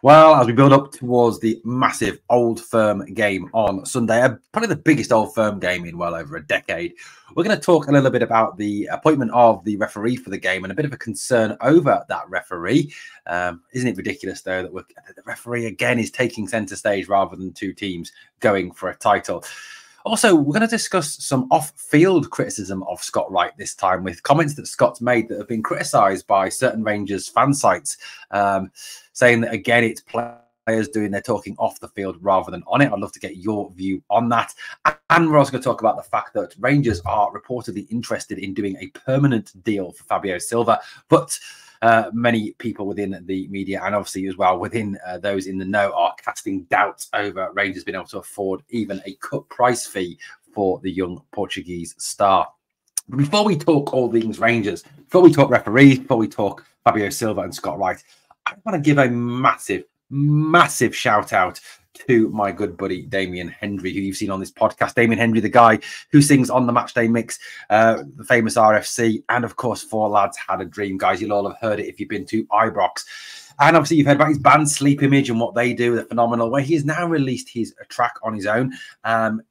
Well, as we build up towards the massive Old Firm game on Sunday, probably the biggest Old Firm game in well over a decade, we're going to talk a little bit about the appointment of the referee for the game and a bit of a concern over that referee. Isn't it ridiculous, though, that the referee again is taking centre stage rather than two teams going for a title? Also, we're going to discuss some off-field criticism of Scott Wright this time, with comments that Scott's made that have been criticised by certain Rangers fan sites, saying that, again, it's players doing their talking off the field rather than on it. I'd love to get your view on that. And we're also going to talk about the fact that Rangers are reportedly interested in doing a permanent deal for Fabio Silva, but many people within the media and obviously as well within those in the know are casting doubts over Rangers being able to afford even a cut price fee for the young Portuguese star. But before we talk all things Rangers, before we talk referees, before we talk Fabio Silva and Scott Wright, I want to give a massive, massive shout out to my good buddy Damien Hendry, who you've seen on this podcast. Damien Hendry, the guy who sings on the Matchday Mix, the famous RFC, and of course, Four Lads Had a Dream. Guys, you'll all have heard it if you've been to Ibrox. And obviously, you've heard about his band Sleep Image and what they do, they're phenomenal, where he has now released his track on his own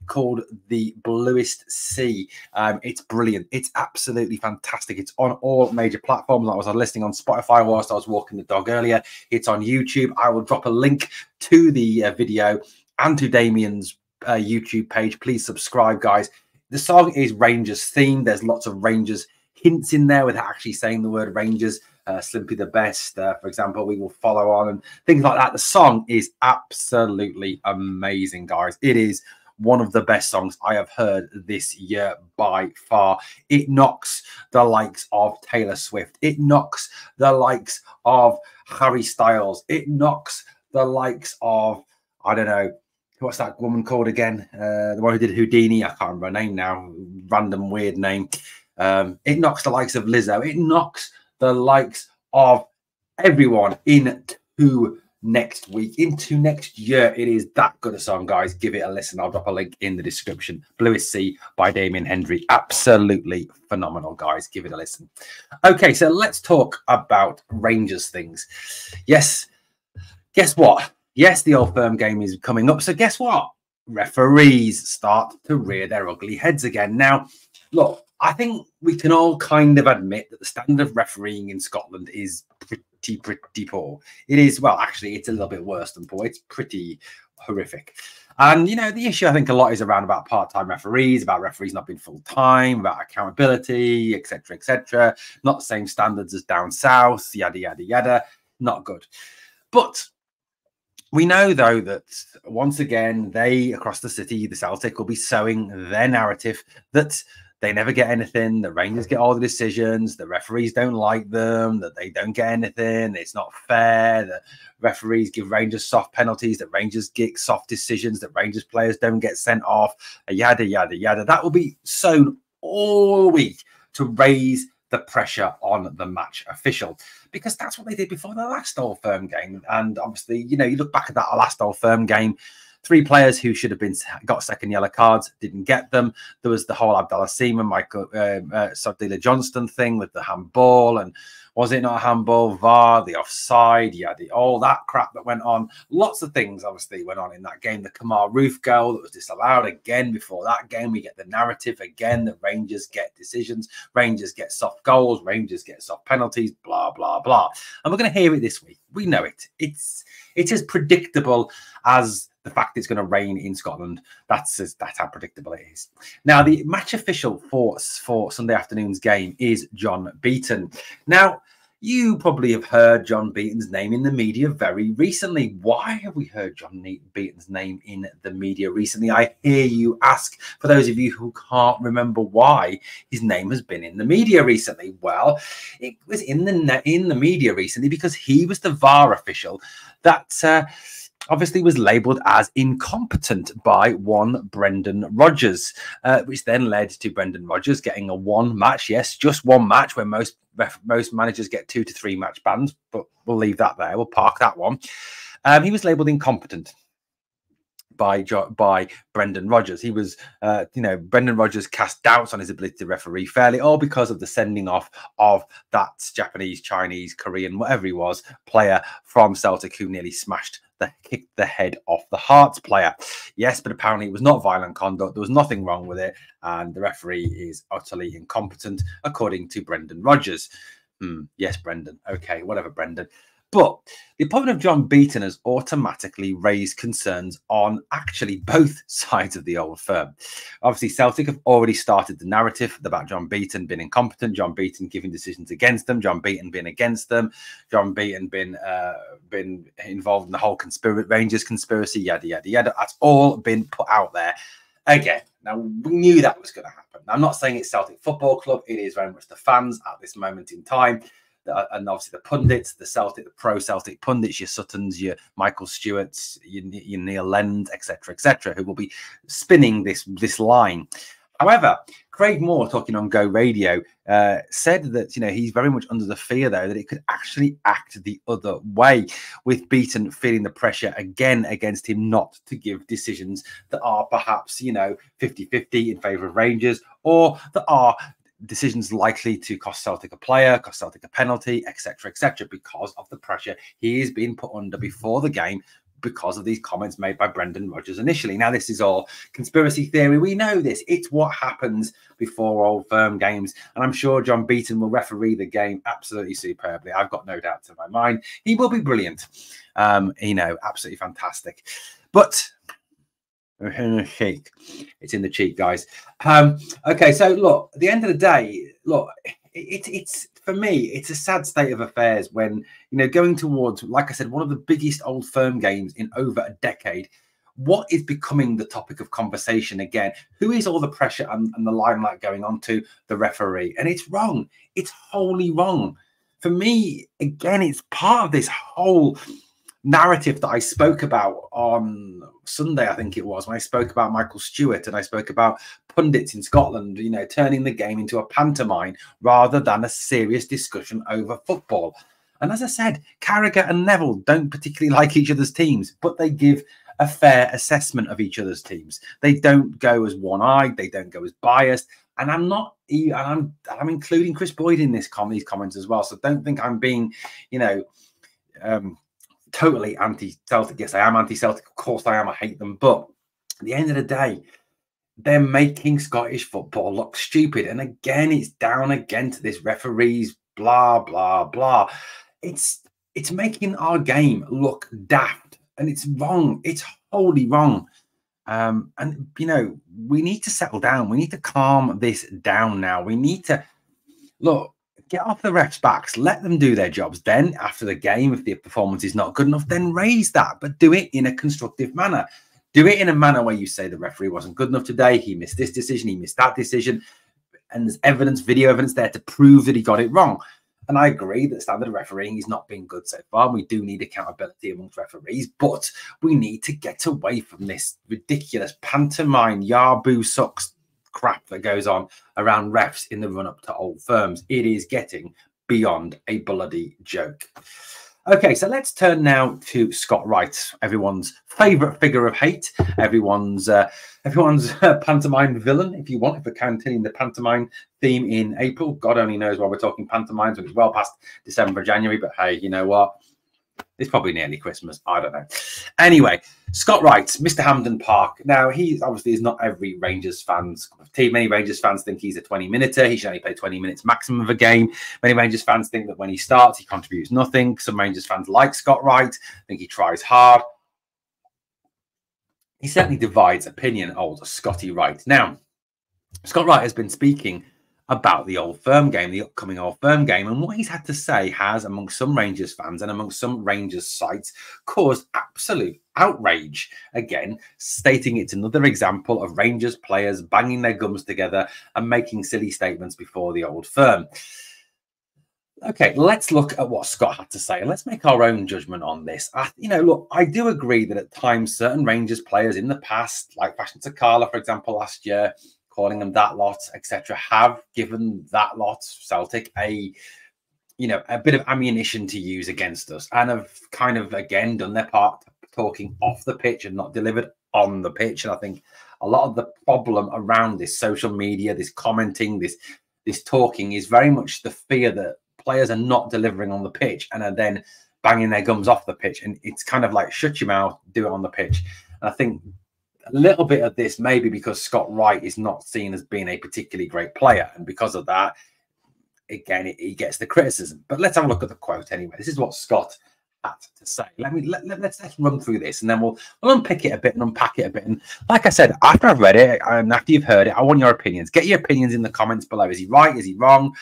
called The Bluest Sea. It's brilliant. It's absolutely fantastic. It's on all major platforms. I was listening on Spotify whilst I was walking the dog earlier. It's on YouTube. I will drop a link to the video and to Damien's YouTube page. Please subscribe, guys. The song is Rangers themed. There's lots of Rangers hints in there without actually saying the word Rangers. Simply the Best, for example, We Will Follow On, and things like that. The song is absolutely amazing, guys. It is one of the best songs I have heard this year by far. It knocks the likes of Taylor Swift. It knocks the likes of Harry Styles. It knocks the likes of, I don't know, what's that woman called again? The one who did Houdini. I can't remember her name now. Random weird name. It knocks the likes of Lizzo. It knocks the likes of everyone into next week, into next year. It is that good a song, guys. Give it a listen. I'll drop a link in the description. Bluest Sea by Damien Hendry. Absolutely phenomenal, guys. Give it a listen. Okay, so let's talk about Rangers things. Yes, guess what? Yes, the Old Firm game is coming up. So guess what? Referees start to rear their ugly heads again. Now, look, I think we can all kind of admit that the standard of refereeing in Scotland is pretty poor. It is, well, actually, it's a little bit worse than poor. It's pretty horrific. And, you know, the issue I think a lot is around about part-time referees, about referees not being full-time, about accountability, etc., etc. Not the same standards as down south, yada, yada, yada. Not good. But we know, though, that once again, they across the city, the Celtic, will be sowing their narrative that they never get anything, the Rangers get all the decisions, the referees don't like them, that they don't get anything, it's not fair, that referees give Rangers soft penalties, that Rangers get soft decisions, that Rangers players don't get sent off, yada, yada, yada. That will be sown all week to raise the pressure on the match official, because that's what they did before the last Old Firm game. And obviously, you know, you look back at that last Old Firm game, three players who should have got second yellow cards didn't get them. There was the whole Abdallah Seema, Michael Sadila Johnston thing with the handball, and was it not a handball? VAR, the offside, all that crap that went on. Lots of things obviously went on in that game. The Kamar Roof goal that was disallowed again before that game. We get the narrative again that Rangers get decisions, Rangers get soft goals, Rangers get soft penalties, blah blah blah. And we're going to hear it this week. We know it. It's as predictable as the fact it's going to rain in Scotland. That's how predictable it is. Now, the match official for Sunday afternoon's game is John Beaton. Now, you probably have heard John Beaton's name in the media very recently. Why have we heard John Beaton's name in the media recently? I hear you ask. For those of you who can't remember why his name has been in the media recently, well, it was in the media recently because he was the VAR official that obviously was labelled as incompetent by one Brendan Rodgers, which then led to Brendan Rodgers getting a one match, yes, just one match, where most managers get 2 to 3 match bans, but we'll leave that there, we'll park that one. He was labelled incompetent. by Brendan Rodgers. He was, you know, Brendan Rodgers cast doubts on his ability to referee fairly, all because of the sending off of that Japanese, Chinese, Korean, whatever he was, player from Celtic who nearly smashed kicked the head off the Hearts player. Yes, but apparently it was not violent conduct. There was nothing wrong with it. And the referee is utterly incompetent, according to Brendan Rodgers. Yes, Brendan. Okay, whatever, Brendan. But the appointment of John Beaton has automatically raised concerns on actually both sides of the Old Firm. Obviously, Celtic have already started the narrative about John Beaton being incompetent, John Beaton giving decisions against them, John Beaton being against them, John Beaton been involved in the whole Rangers conspiracy, yada, yada, yada. That's all been put out there again. Now, we knew that was going to happen. Now, I'm not saying it's Celtic Football Club. It is very much the fans at this moment in time. And obviously the pundits, the pro-Celtic pundits, your Suttons, your Michael Stewarts, your Neil Lennon, etc., who will be spinning this line. However, Craig Moore, talking on Go Radio, said that, you know, he's very much under the fear, though, that it could actually act the other way, with Beaton feeling the pressure again against him not to give decisions that are perhaps, you know, 50-50 in favour of Rangers, or that are decisions likely to cost Celtic a player, cost Celtic a penalty, etc., because of the pressure he is being put under before the game because of these comments made by Brendan Rodgers initially. Now, this is all conspiracy theory. We know this. It's what happens before Old Firm games. And I'm sure John Beaton will referee the game absolutely superbly. I've got no doubts in my mind. He will be brilliant. You know, absolutely fantastic. But shake, it's in the cheek, guys. Okay, so look, at the end of the day, look, it's for me, it's a sad state of affairs when, you know, going towards, like I said, one of the biggest Old Firm games in over a decade. What is becoming the topic of conversation again? Who is all the pressure and the limelight going on to? The referee. And it's wrong. It's wholly wrong. For me, again, it's part of this whole narrative that I spoke about on Sunday, I think it was, when I spoke about Michael Stewart and I spoke about pundits in Scotland, you know, turning the game into a pantomime rather than a serious discussion over football. And as I said, Carragher and Neville don't particularly like each other's teams, but they give a fair assessment of each other's teams. They don't go as one-eyed, they don't go as biased. And I'm including Chris Boyd in these comments as well. So don't think I'm being, you know, totally anti-Celtic. Yes, I am anti-Celtic. Of course I am. I hate them. But at the end of the day, they're making Scottish football look stupid. And again, it's down again to this referees, blah, blah, blah. It's making our game look daft. And it's wrong. It's wholly wrong. And, you know, we need to settle down. We need to calm this down now. We need to, look, get off the refs' backs, let them do their jobs. Then after the game, if the performance is not good enough, then raise that, but do it in a constructive manner. Do it in a manner where you say the referee wasn't good enough today, he missed this decision, he missed that decision, and there's evidence, video evidence there to prove that he got it wrong. And I agree that standard refereeing is not being good so far. We do need accountability amongst referees, but we need to get away from this ridiculous pantomime, yaboo sucks crap that goes on around refs in the run-up to Old Firms. It is getting beyond a bloody joke. Okay, so let's turn now to Scott Wright, everyone's favourite figure of hate, everyone's pantomime villain, if you want, if we're continuing the pantomime theme in April. God only knows why we're talking pantomimes when it's well past December, January, but hey, you know what? It's probably nearly Christmas. I don't know. Anyway, Scott Wright, Mr. Hampden Park. Now, he obviously is not every Rangers fan's team. Many Rangers fans think he's a 20-minuter. He should only play 20 minutes maximum of a game. Many Rangers fans think that when he starts, he contributes nothing. Some Rangers fans like Scott Wright, think he tries hard. He certainly divides opinion, old Scotty Wright. Now, Scott Wright has been speaking about the Old Firm game, the upcoming Old Firm game, and what he's had to say has, among some Rangers fans and among some Rangers sites, caused absolute outrage. Again, stating it's another example of Rangers players banging their gums together and making silly statements before the Old Firm. Okay, let's look at what Scott had to say and let's make our own judgment on this. You know, look, I do agree that at times certain Rangers players in the past, like Fashion Sakala, for example, last year, calling them that lot, etc., have given that lot, Celtic, a bit of ammunition to use against us, and have kind of, again, done their part talking off the pitch and not delivered on the pitch. And I think a lot of the problem around this social media, this commenting, this talking is very much the fear that players are not delivering on the pitch and are then banging their gums off the pitch. And it's kind of like, shut your mouth, do it on the pitch. And I think a little bit of this maybe because Scott Wright is not seen as being a particularly great player. And because of that, again, he gets the criticism. But let's have a look at the quote anyway. This is what Scott had to say. Let's run through this, and then we'll unpick it a bit and unpack it a bit. And like I said, after I've read it and after you've heard it, I want your opinions. Get your opinions in the comments below. Is he right? Is he wrong?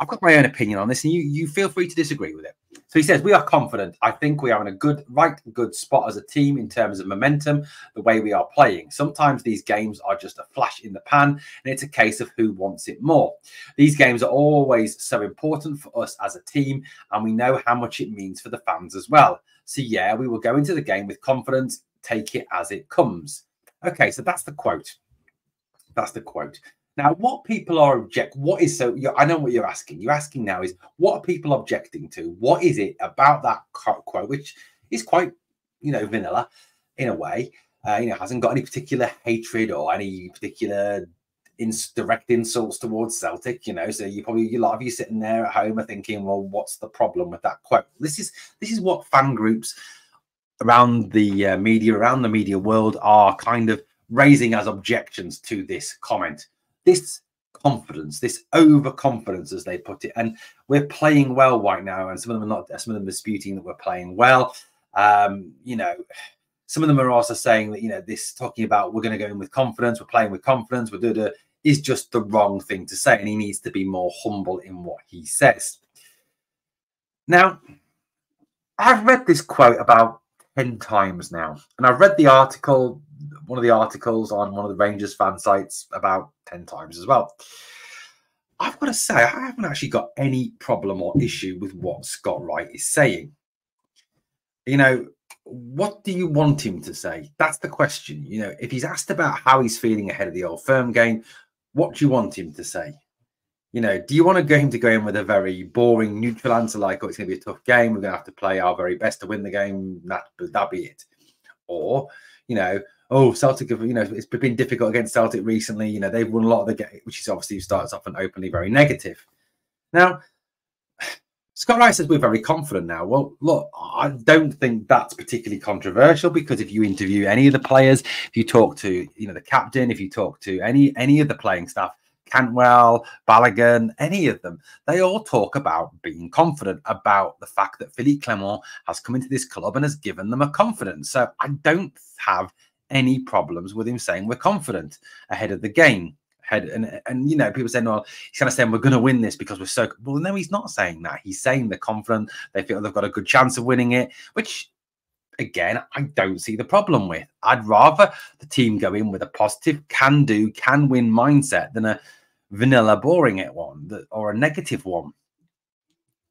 I've got my own opinion on this, and you feel free to disagree with it. So he says, we are confident. I think we are in a good spot as a team in terms of momentum, the way we are playing. Sometimes these games are just a flash in the pan, and it's a case of who wants it more. These games are always so important for us as a team, and we know how much it means for the fans as well. So yeah, we will go into the game with confidence, take it as it comes. Okay, so that's the quote. That's the quote. Now, what people are objecting, what is so, I know what you're asking. You're asking now is, what are people objecting to? What is it about that quote, which is quite, you know, vanilla in a way, you know, hasn't got any particular hatred or any particular direct insults towards Celtic, you know, so you probably, a lot of you sitting there at home are thinking, well, what's the problem with that quote? This is what fan groups around the media, around the media world are kind of raising as objections to this comment. This confidence, this overconfidence, as they put it, and we're playing well right now. And some of them are not. Some of them are disputing that we're playing well. You know, some of them are also saying that, you know, this talking about we're going to go in with confidence, we're playing with confidence, we're doing is just the wrong thing to say, and he needs to be more humble in what he says. Now, I've read this quote about 10 times now, and I've read the article. One of the articles on one of the Rangers fan sites about 10 times as well. I've got to say, I haven't actually got any problem or issue with what Scott Wright is saying. You know, what do you want him to say? That's the question. You know, if he's asked about how he's feeling ahead of the Old Firm game, what do you want him to say? You know, do you want him to go in with a very boring, neutral answer like, oh, it's going to be a tough game, we're going to have to play our very best to win the game, that'll be it? Or, you know, oh, Celtic have, you know, it's been difficult against Celtic recently. You know, they've won a lot of the game, which is obviously starts off and openly very negative. Now, Scott Wright says we're very confident now. Well, look, I don't think that's particularly controversial because if you interview any of the players, if you talk to, you know, the captain, if you talk to any of the playing staff, Cantwell, Balogun, any of them, they all talk about being confident, about the fact that Philippe Clermont has come into this club and has given them a confidence. So I don't have any problems with him saying we're confident ahead of the game. And you know, people saying, well, he's kind of saying we're going to win this because we're so... Well, no, he's not saying that. He's saying they're confident. They feel they've got a good chance of winning it, which, again, I don't see the problem with. I'd rather the team go in with a positive can-do, can-win mindset than a vanilla boring it one or a negative one.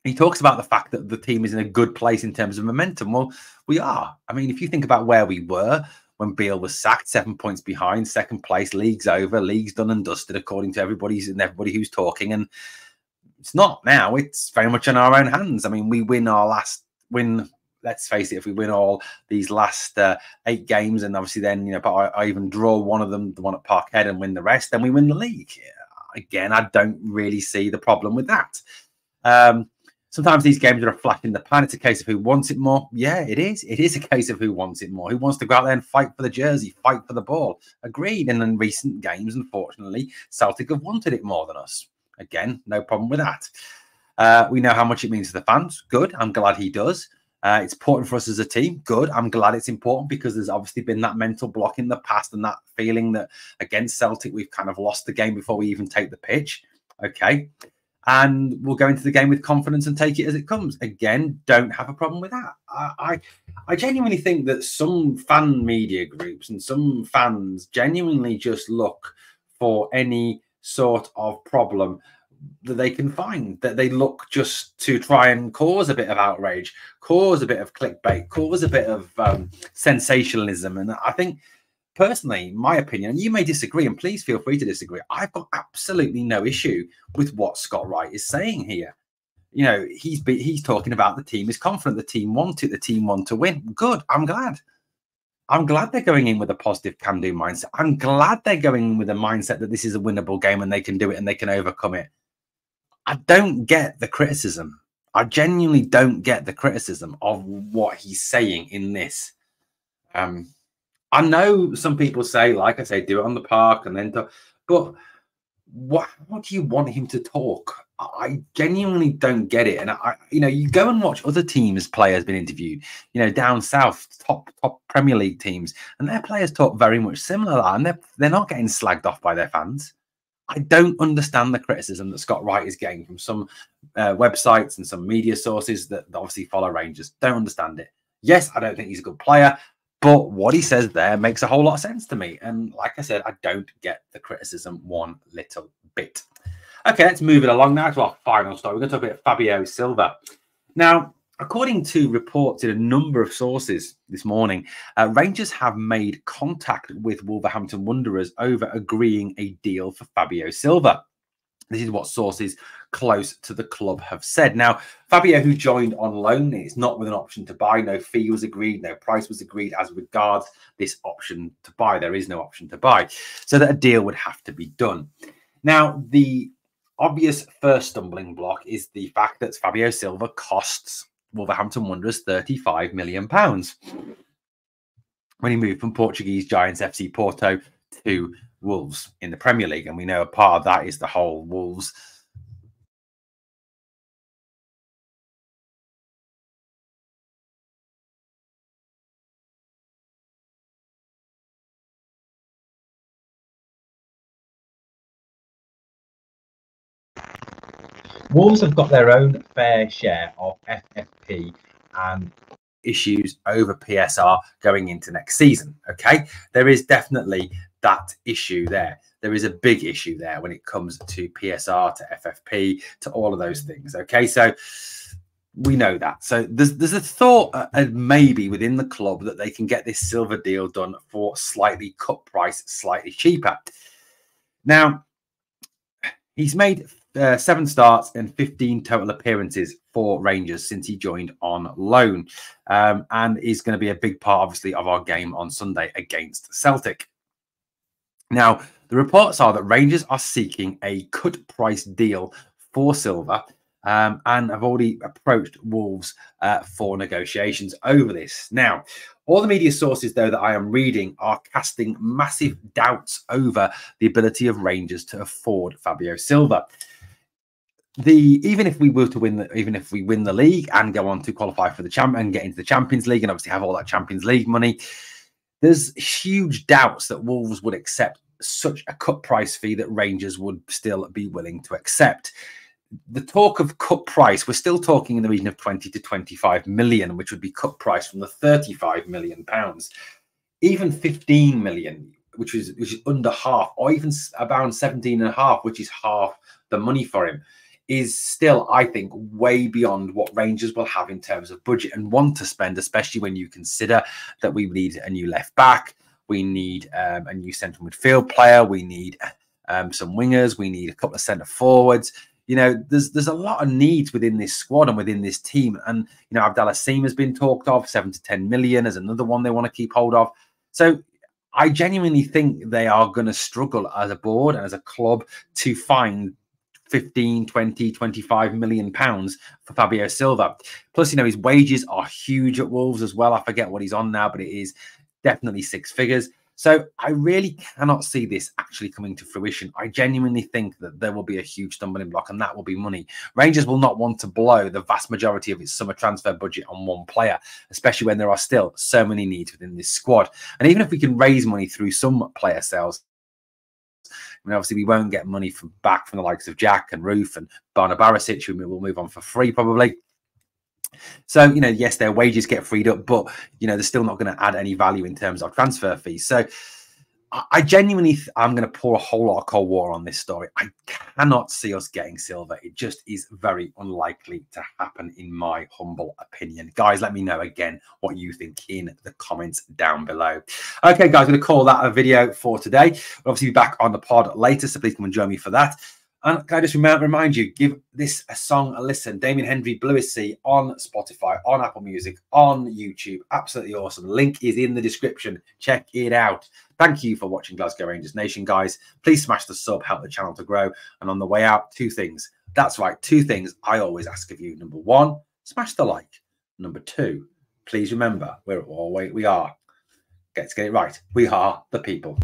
He talks about the fact that the team is in a good place in terms of momentum. Well, we are. I mean, if you think about where we were when Beale was sacked, 7 points behind, second place, league's over, league's done and dusted, according to everybody who's talking. And it's not now. It's very much in our own hands. I mean, we win our last win. Let's face it, if we win all these last 8 games, and obviously then, you know, but I even draw one of them, the one at Parkhead, and win the rest, then we win the league. Again, I don't really see the problem with that. Sometimes these games are a flash in the pan. It's a case of who wants it more. Yeah, it is. It is a case of who wants it more. Who wants to go out there and fight for the jersey, fight for the ball? Agreed. And in recent games, unfortunately, Celtic have wanted it more than us. Again, no problem with that. We know how much it means to the fans. Good. I'm glad he does. It's important for us as a team. Good. I'm glad it's important because there's obviously been that mental block in the past and that feeling that against Celtic, we've kind of lost the game before we even take the pitch. Okay. And we'll go into the game with confidence and take it as it comes. Again, don't have a problem with that. I genuinely think that some fan media groups and some fans genuinely just look for any sort of problem that they can find, that they look just to try and cause a bit of outrage, cause a bit of clickbait, cause a bit of sensationalism. And I think, personally, my opinion, and you may disagree, and please feel free to disagree, I've got absolutely no issue with what Scott Wright is saying here. You know, he's talking about the team is confident, the team want it, the team want to win. Good, I'm glad. I'm glad they're going in with a positive can-do mindset. I'm glad they're going in with a mindset that this is a winnable game and they can do it and they can overcome it. I don't get the criticism. I genuinely don't get the criticism of what he's saying in this. I know some people say, like I say, do it on the park and then talk. But what do you want him to talk? I genuinely don't get it. And I, you know, you go and watch other teams' players been interviewed, you know, down south, top Premier League teams, and their players talk very much similar, and they're not getting slagged off by their fans. I don't understand the criticism that Scott Wright is getting from some websites and some media sources that obviously follow Rangers. Don't understand it. Yes, I don't think he's a good player, but what he says there makes a whole lot of sense to me. And like I said, I don't get the criticism one little bit. Okay, let's move it along now to our final story. We're going to talk about Fabio Silva. Now, according to reports in a number of sources this morning, Rangers have made contact with Wolverhampton Wanderers over agreeing a deal for Fabio Silva. This is what sources close to the club have said. Now, Fabio, who joined on loan, it's not with an option to buy. No fee was agreed. No price was agreed as regards this option to buy. There is no option to buy. So that a deal would have to be done. Now, the obvious first stumbling block is the fact that Fabio Silva costs Wolverhampton Wanderers £35 million when he moved from Portuguese giants FC Porto to Wolves in the Premier League. And we know a part of that is the whole Wolves have got their own fair share of FFP and issues over PSR going into next season, okay? There is definitely that issue there. There is a big issue there when it comes to PSR, to FFP, to all of those things, okay? So we know that. So there's a thought maybe within the club that they can get this Silva deal done for slightly cut price, slightly cheaper. Now, he's made 7 starts and 15 total appearances for Rangers since he joined on loan, and is going to be a big part, obviously, of our game on Sunday against Celtic. Now, the reports are that Rangers are seeking a cut-price deal for Silva, and have already approached Wolves for negotiations over this. Now, all the media sources, though, that I am reading are casting massive doubts over the ability of Rangers to afford Fabio Silva. Even if we were to win, even if we win the league and go on to qualify for the and get into the Champions League and obviously have all that Champions League money, there's huge doubts that Wolves would accept such a cut price fee that Rangers would still be willing to accept. The talk of cut price, we're still talking in the region of 20 to 25 million, which would be cut price from the £35 million, even 15 million. Which is under half, or even about 17.5, which is half the money for him, is still, I think, way beyond what Rangers will have in terms of budget and want to spend, especially when you consider that we need a new left back, we need a new central midfield player, we need some wingers, we need a couple of centre forwards. You know, there's a lot of needs within this squad and within this team. And, you know, Abdallah Seema has been talked of, 7 to 10 million as another one they want to keep hold of. So I genuinely think they are going to struggle as a board and as a club to find 15, 20, 25 million pounds for Fabio Silva. Plus, you know, his wages are huge at Wolves as well. I forget what he's on now, but it is definitely 6 figures. So I really cannot see this actually coming to fruition. I genuinely think that there will be a huge stumbling block, and that will be money. Rangers will not want to blow the vast majority of its summer transfer budget on one player, especially when there are still so many needs within this squad. And even if we can raise money through some player sales, I mean, obviously, we won't get money back from the likes of Jack and Roofe and Barisic, who will move on for free probably. So, you know, yes, their wages get freed up, but, you know, they're still not going to add any value in terms of transfer fees. So I genuinely, I'm going to pour a whole lot of cold water on this story. I cannot see us getting Silva. It just is very unlikely to happen, in my humble opinion. Guys, let me know again what you think in the comments down below. Okay, guys, I'm going to call that a video for today. We'll obviously be back on the pod later, so please come and join me for that. And can I just remind you, give this a song a listen. Damien Hendry, Bluest Sea, on Spotify, on Apple Music, on YouTube. Absolutely awesome. Link is in the description. Check it out. Thank you for watching Glasgow Rangers Nation, guys. Please smash the sub, help the channel to grow. And on the way out, two things. That's right, two things I always ask of you. Number one, smash the like. Number two, please remember, we are, get it right, we are the people.